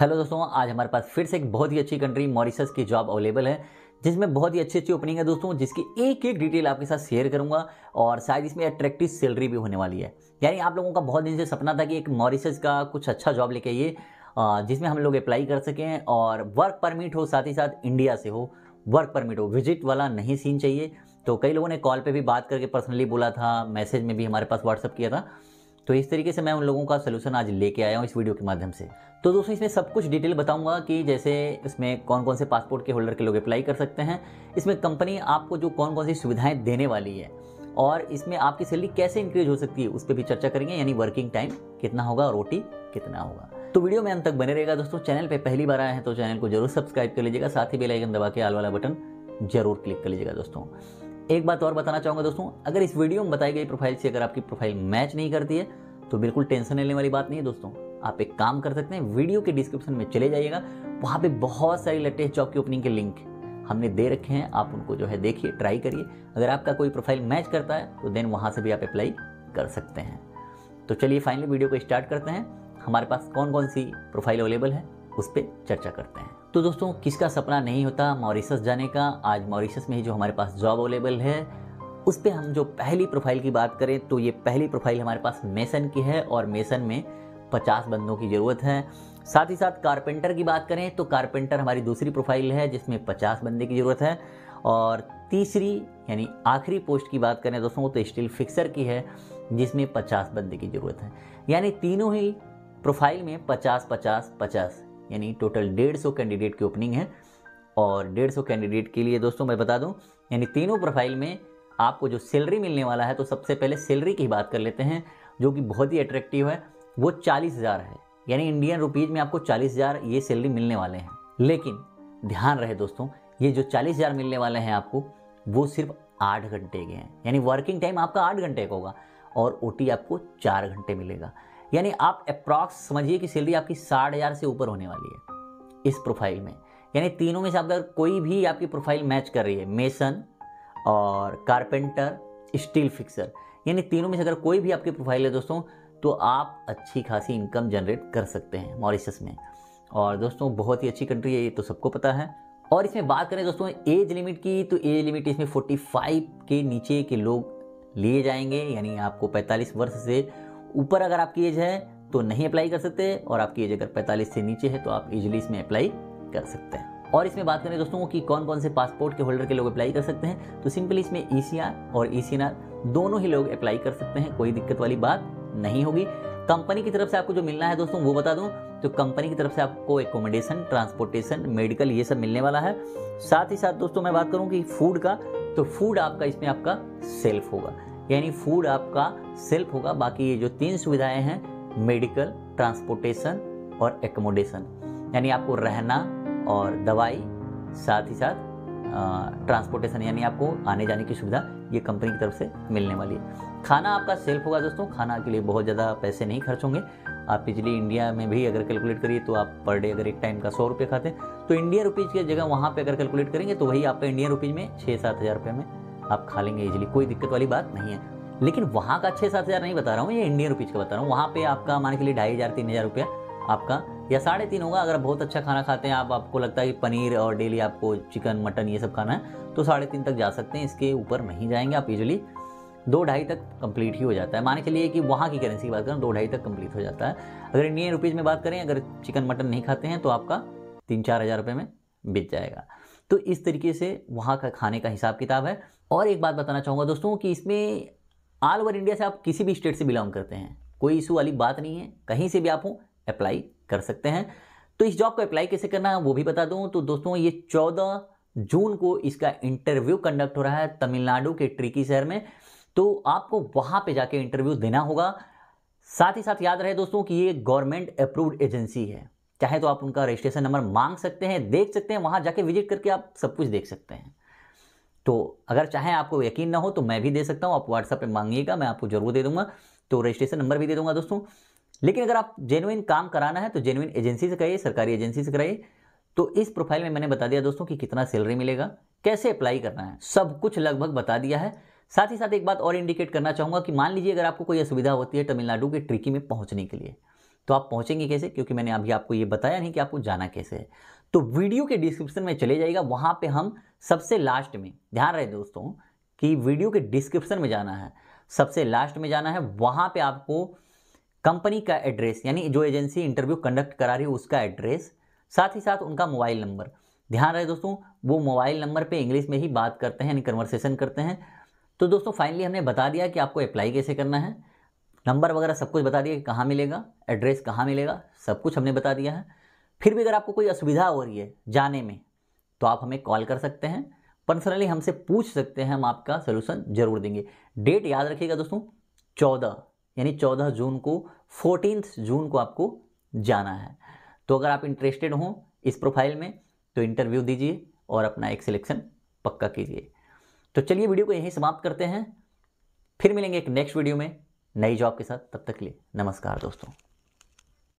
Hello दोस्तों, आज हमारे पास फिर से एक बहुत ही अच्छी कंट्री मॉरिशस की जॉब अवेलेबल है, जिसमें बहुत ही अच्छी अच्छी ओपनिंग है दोस्तों, जिसकी एक एक डिटेल आपके साथ शेयर करूंगा और शायद इसमें अट्रैक्टिव सैलरी भी होने वाली है। यानी आप लोगों का बहुत दिन से सपना था कि एक मॉरिशस का कुछ अच्छा जॉब लेके आइए जिसमें हम लोग अप्लाई कर सकें और वर्क परमिट हो, साथ ही साथ इंडिया से हो, वर्क परमिट हो, विजिट वाला नहीं सीन चाहिए। तो कई लोगों ने कॉल पर भी बात करके पर्सनली बोला था, मैसेज में भी हमारे पास व्हाट्सअप किया था। तो इस तरीके से मैं उन लोगों का सोल्यूशन आज लेके आया हूँ इस वीडियो के माध्यम से। तो दोस्तों इसमें सब कुछ डिटेल बताऊंगा कि जैसे इसमें कौन कौन से पासपोर्ट के होल्डर के लोग अप्लाई कर सकते हैं, इसमें कंपनी आपको जो कौन कौन सी सुविधाएं देने वाली है और इसमें आपकी सैलरी कैसे इंक्रीज हो सकती है उस पर भी चर्चा करेंगे, यानी वर्किंग टाइम कितना होगा और OT कितना होगा। तो वीडियो में अंत तक बने रहेगा दोस्तों। चैनल पर पहली बार आए हैं तो चैनल को जरूर सब्सक्राइब कर लीजिएगा, साथ ही बेल आइकन दबा के ऑल वाला बटन जरूर क्लिक कर लीजिएगा। दोस्तों एक बात और बताना चाहूँगा दोस्तों, अगर इस वीडियो में बताई गई प्रोफाइल से अगर आपकी प्रोफाइल मैच नहीं करती है तो बिल्कुल टेंशन लेने वाली बात नहीं है दोस्तों। आप एक काम कर सकते हैं, वीडियो के डिस्क्रिप्शन में चले जाइएगा, वहाँ पे बहुत सारी लेटेस्ट जॉब की ओपनिंग के लिंक हमने दे रखे हैं, आप उनको जो है देखिए, ट्राई करिए। अगर आपका कोई प्रोफाइल मैच करता है तो देन वहाँ से भी आप अप्लाई कर सकते हैं। तो चलिए फाइनली वीडियो को स्टार्ट करते हैं, हमारे पास कौन कौन सी प्रोफाइल अवेलेबल है उस पर चर्चा करते हैं। तो दोस्तों किसका सपना नहीं होता मॉरिशस जाने का, आज मॉरिशस में ही जो हमारे पास जॉब अवेलेबल है उस पर हम जो पहली प्रोफाइल की बात करें तो ये पहली प्रोफाइल हमारे पास मेसन की है और मेसन में 50 बंदों की ज़रूरत है। साथ ही साथ कारपेंटर की बात करें तो कारपेंटर हमारी दूसरी प्रोफाइल है जिसमें 50 बंदे की ज़रूरत है। और तीसरी यानी आखिरी पोस्ट की बात करें दोस्तों तो स्टील फिक्सर की है जिसमें 50 बंदे की ज़रूरत है। यानी तीनों ही प्रोफाइल में 50-50-50 यानी टोटल 150 कैंडिडेट की ओपनिंग है। और 150 कैंडिडेट के लिए दोस्तों मैं बता दूं यानी तीनों प्रोफाइल में आपको जो सैलरी मिलने वाला है, तो सबसे पहले सैलरी की बात कर लेते हैं जो कि बहुत ही अट्रैक्टिव है, वो 40,000 है। यानी इंडियन रुपीज़ में आपको 40,000 ये सैलरी मिलने वाले हैं। लेकिन ध्यान रहे दोस्तों, ये जो 40,000 मिलने वाले हैं आपको वो सिर्फ 8 घंटे के हैं, यानी वर्किंग टाइम आपका 8 घंटे का होगा और OT आपको 4 घंटे मिलेगा। यानी आप अप्रॉक्स समझिए कि सैलरी आपकी 60,000 से ऊपर होने वाली है इस प्रोफाइल में। यानी तीनों में से अगर कोई भी आपकी प्रोफाइल मैच कर रही है, मेसन और कारपेंटर, स्टील फिक्सर, यानी तीनों में से अगर कोई भी आपकी प्रोफाइल है दोस्तों तो आप अच्छी खासी इनकम जनरेट कर सकते हैं मॉरिशस में। और दोस्तों बहुत ही अच्छी कंट्री है, ये तो सबको पता है। और इसमें बात करें दोस्तों एज लिमिट की, तो एज लिमिट इसमें 45 के नीचे के लोग लिए जाएंगे। यानी आपको 45 वर्ष से ऊपर अगर आपकी एज है तो नहीं अप्लाई कर सकते, और आपकी एज अगर 45 से नीचे है तो आप इजीली इसमें अप्लाई कर सकते हैं। और इसमें बात करें दोस्तों कि कौन कौन से पासपोर्ट के होल्डर के लोग अप्लाई कर सकते हैं, तो सिंपली इसमें ECR और ECNR दोनों ही लोग अप्लाई कर सकते हैं, कोई दिक्कत वाली बात नहीं होगी। कंपनी की तरफ से आपको जो मिलना है दोस्तों वो बता दूं, तो कंपनी की तरफ से आपको एकोमोडेशन, ट्रांसपोर्टेशन, मेडिकल ये सब मिलने वाला है। साथ ही साथ दोस्तों मैं बात करूं कि फूड का, तो फूड आपका इसमें आपका सेल्फ होगा, यानी फूड आपका सेल्फ होगा। बाकी ये जो 3 सुविधाएं हैं, मेडिकल, ट्रांसपोर्टेशन और एकोमोडेशन, यानी आपको रहना और दवाई, साथ ही साथ ट्रांसपोर्टेशन यानी आपको आने जाने की सुविधा, ये कंपनी की तरफ से मिलने वाली है। खाना आपका सेल्फ होगा दोस्तों, खाना के लिए बहुत ज़्यादा पैसे नहीं खर्च होंगे। आप पिछली इंडिया में भी अगर कैलकुलेट करिए तो आप पर डे अगर एक टाइम का 100 रुपये खाते हैं तो इंडियन रुपीज़ की जगह वहाँ पे अगर कैलकुलेट करेंगे तो वही आपका इंडियन रुपीज़ में 6-7 हज़ार रुपये में आप खा लेंगे इजीली, कोई दिक्कत वाली बात नहीं है। लेकिन वहाँ का 6-7 हज़ार नहीं बता रहा हूँ, ये इंडियन रुपीज़ का बता रहा हूँ। वहाँ पर आपका मान के लिए 2,500-3,000 रुपया आपका या 5,500 होगा। अगर बहुत अच्छा खाना खाते हैं आप, आपको लगता है कि पनीर और डेली आपको चिकन मटन ये सब खाना है तो 3,500 तक जा सकते हैं, इसके ऊपर नहीं जाएंगे आप। यूजली 2-2.5 तक कंप्लीट ही हो जाता है, मान के लिए कि वहाँ की करेंसी की बात करें 2-2.5 तक कंप्लीट हो जाता है। अगर इंडियन रुपीज़ में बात करें, अगर चिकन मटन नहीं खाते हैं तो आपका 3-4 हज़ार रुपये में बिक जाएगा। तो इस तरीके से वहाँ का खाने का हिसाब किताब है। और एक बात बताना चाहूँगा दोस्तों कि इसमें ऑल ओवर इंडिया से आप किसी भी स्टेट से बिलोंग करते हैं, कोई इशू वाली बात नहीं है, कहीं से भी आप हों अप्लाई कर सकते हैं। तो इस जॉब को अप्लाई कैसे करना है वो भी बता दूं। तो दोस्तों ये 14 जून को इसका इंटरव्यू कंडक्ट हो रहा है तमिलनाडु के ट्रिकी शहर में, तो आपको वहां पे जाके इंटरव्यू देना होगा। साथ ही साथ याद रहे दोस्तों कि ये गवर्नमेंट अप्रूव्ड एजेंसी है, चाहे तो आप उनका रजिस्ट्रेशन नंबर मांग सकते हैं, देख सकते हैं, वहां जाके विजिट करके आप सब कुछ देख सकते हैं। तो अगर चाहे आपको यकीन ना हो तो मैं भी दे सकता हूँ, आप व्हाट्सएप पर मांगिएगा, मैं आपको जरूर दे दूंगा, तो रजिस्ट्रेशन नंबर भी दे दूंगा दोस्तों। लेकिन अगर आप जेन्युइन काम कराना है तो जेन्युइन एजेंसी से कराइए, सरकारी एजेंसी से कराइए। तो इस प्रोफाइल में मैंने बता दिया दोस्तों कि कितना सैलरी मिलेगा, कैसे अप्लाई करना है, सब कुछ लगभग बता दिया है। साथ ही साथ एक बात और इंडिकेट करना चाहूँगा कि मान लीजिए अगर आपको कोई असुविधा होती है तमिलनाडु के ट्रिकी में पहुँचने के लिए, तो आप पहुंचेंगे कैसे, क्योंकि मैंने अभी आपको ये बताया नहीं कि आपको जाना कैसे है। तो वीडियो के डिस्क्रिप्शन में चले जाइएगा, वहाँ पे हम सबसे लास्ट में, ध्यान रहे दोस्तों कि वीडियो के डिस्क्रिप्शन में जाना है, सबसे लास्ट में जाना है। वहाँ पे आपको कंपनी का एड्रेस, यानी जो एजेंसी इंटरव्यू कंडक्ट करा रही है उसका एड्रेस, साथ ही साथ उनका मोबाइल नंबर। ध्यान रहे दोस्तों, वो मोबाइल नंबर पे इंग्लिश में ही बात करते हैं, यानी कन्वर्सेशन करते हैं। तो दोस्तों फाइनली हमने बता दिया कि आपको अप्लाई कैसे करना है, नंबर वगैरह सब कुछ बता दिया कि कहाँ मिलेगा, एड्रेस कहाँ मिलेगा, सब कुछ हमने बता दिया है। फिर भी अगर आपको कोई असुविधा हो रही है जाने में तो आप हमें कॉल कर सकते हैं, पर्सनली हमसे पूछ सकते हैं, हम आपका सोल्यूशन जरूर देंगे। डेट याद रखिएगा दोस्तों, 14 यानी 14 जून को, 14 जून को आपको जाना है। तो अगर आप इंटरेस्टेड हों इस प्रोफाइल में तो इंटरव्यू दीजिए और अपना एक सिलेक्शन पक्का कीजिए। तो चलिए वीडियो को यहीं समाप्त करते हैं, फिर मिलेंगे एक नेक्स्ट वीडियो में नई जॉब के साथ। तब तक के लिए नमस्कार दोस्तों।